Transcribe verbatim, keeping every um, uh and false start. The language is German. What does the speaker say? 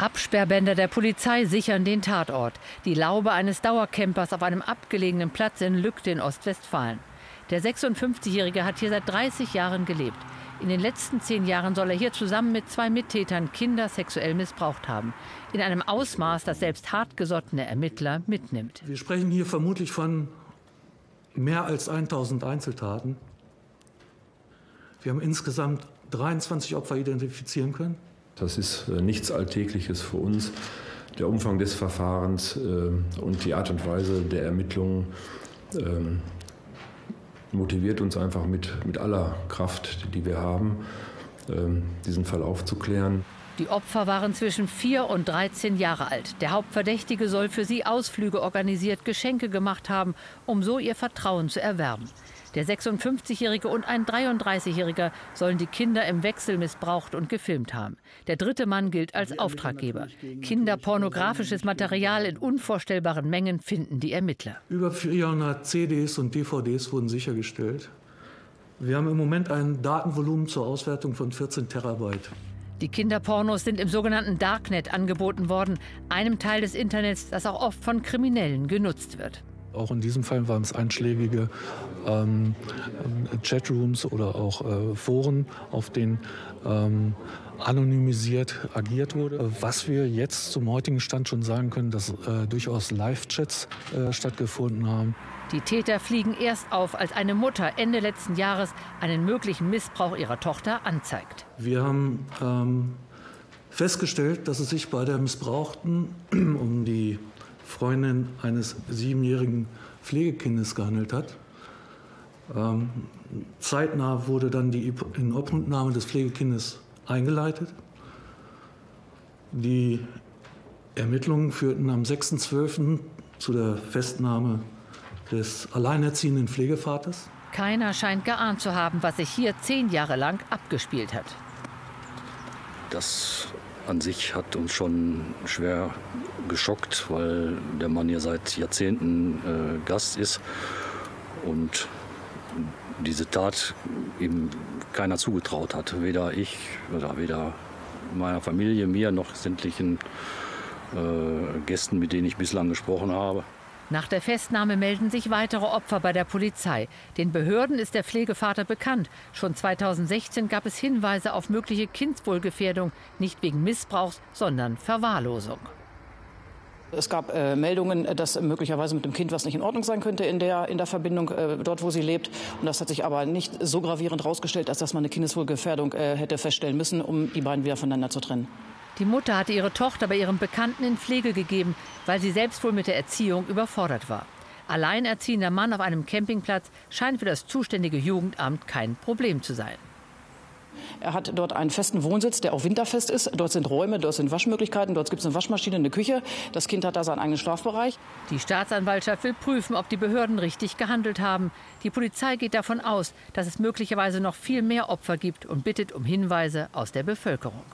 Absperrbänder der Polizei sichern den Tatort. Die Laube eines Dauercampers auf einem abgelegenen Platz in Lügde in Ostwestfalen. Der sechsundfünfzigjährige hat hier seit dreißig Jahren gelebt. In den letzten zehn Jahren soll er hier zusammen mit zwei Mittätern Kinder sexuell missbraucht haben. In einem Ausmaß, das selbst hartgesottene Ermittler mitnimmt. Wir sprechen hier vermutlich von mehr als tausend Einzeltaten. Wir haben insgesamt dreiundzwanzig Opfer identifizieren können. Das ist äh, nichts Alltägliches für uns. Der Umfang des Verfahrens äh, und die Art und Weise der Ermittlungen äh, motiviert uns einfach mit, mit aller Kraft, die wir haben, äh, diesen Fall aufzuklären. Die Opfer waren zwischen vier und dreizehn Jahre alt. Der Hauptverdächtige soll für sie Ausflüge organisiert, Geschenke gemacht haben, um so ihr Vertrauen zu erwerben. Der sechsundfünfzigjährige und ein dreiunddreißigjähriger sollen die Kinder im Wechsel missbraucht und gefilmt haben. Der dritte Mann gilt als Auftraggeber. Kinderpornografisches Material in unvorstellbaren Mengen finden die Ermittler. Über vierhundert C Ds und D V Ds wurden sichergestellt. Wir haben im Moment ein Datenvolumen zur Auswertung von vierzehn Terabyte. Die Kinderpornos sind im sogenannten Darknet angeboten worden, einem Teil des Internets, das auch oft von Kriminellen genutzt wird. Auch in diesem Fall waren es einschlägige ähm, Chatrooms oder auch äh, Foren, auf denen ähm, anonymisiert agiert wurde. Was wir jetzt zum heutigen Stand schon sagen können, dass äh, durchaus Live-Chats äh, stattgefunden haben. Die Täter fliegen erst auf, als eine Mutter Ende letzten Jahres einen möglichen Missbrauch ihrer Tochter anzeigt. Wir haben ähm, festgestellt, dass es sich bei der Missbrauchten um die Freundin eines siebenjährigen Pflegekindes gehandelt hat. Ähm, zeitnah wurde dann die Inobhutnahme des Pflegekindes eingeleitet. Die Ermittlungen führten am sechsten zwölften zu der Festnahme des alleinerziehenden Pflegevaters. Keiner scheint geahnt zu haben, was sich hier zehn Jahre lang abgespielt hat. Das an sich hat uns schon schwer geschockt, weil der Mann hier seit Jahrzehnten äh, Gast ist und diese Tat eben keiner zugetraut hat. Weder ich oder weder meiner Familie, mir noch sämtlichen äh, Gästen, mit denen ich bislang gesprochen habe. Nach der Festnahme melden sich weitere Opfer bei der Polizei. Den Behörden ist der Pflegevater bekannt. Schon zweitausendsechzehn gab es Hinweise auf mögliche Kindeswohlgefährdung, nicht wegen Missbrauchs, sondern Verwahrlosung. Es gab äh, Meldungen, dass möglicherweise mit dem Kind was nicht in Ordnung sein könnte in der, in der Verbindung, äh, dort wo sie lebt. Und das hat sich aber nicht so gravierend herausgestellt, als dass man eine Kindeswohlgefährdung äh, hätte feststellen müssen, um die beiden wieder voneinander zu trennen. Die Mutter hatte ihre Tochter bei ihrem Bekannten in Pflege gegeben, weil sie selbst wohl mit der Erziehung überfordert war. Alleinerziehender Mann auf einem Campingplatz scheint für das zuständige Jugendamt kein Problem zu sein. Er hat dort einen festen Wohnsitz, der auch winterfest ist. Dort sind Räume, dort sind Waschmöglichkeiten, dort gibt es eine Waschmaschine, eine Küche. Das Kind hat da seinen eigenen Schlafbereich. Die Staatsanwaltschaft will prüfen, ob die Behörden richtig gehandelt haben. Die Polizei geht davon aus, dass es möglicherweise noch viel mehr Opfer gibt und bittet um Hinweise aus der Bevölkerung.